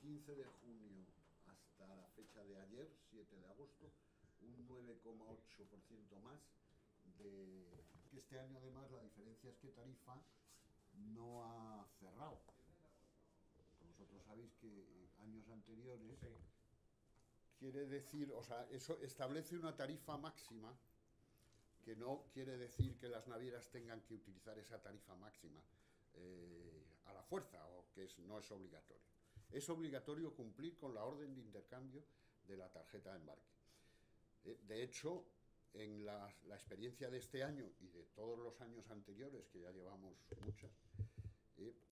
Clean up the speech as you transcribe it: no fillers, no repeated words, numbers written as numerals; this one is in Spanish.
15 de junio hasta la fecha de ayer, 7 de agosto, un 9,8% más. Que este año además la diferencia es que Tarifa no ha cerrado. Vosotros sabéis que años anteriores, sí, quiere decir, o sea, eso establece una tarifa máxima, que no quiere decir que las navieras tengan que utilizar esa tarifa máxima a la fuerza, o que no es obligatorio. Es obligatorio cumplir con la orden de intercambio de la tarjeta de embarque. De hecho, en la experiencia de este año y de todos los años anteriores, que ya llevamos muchas,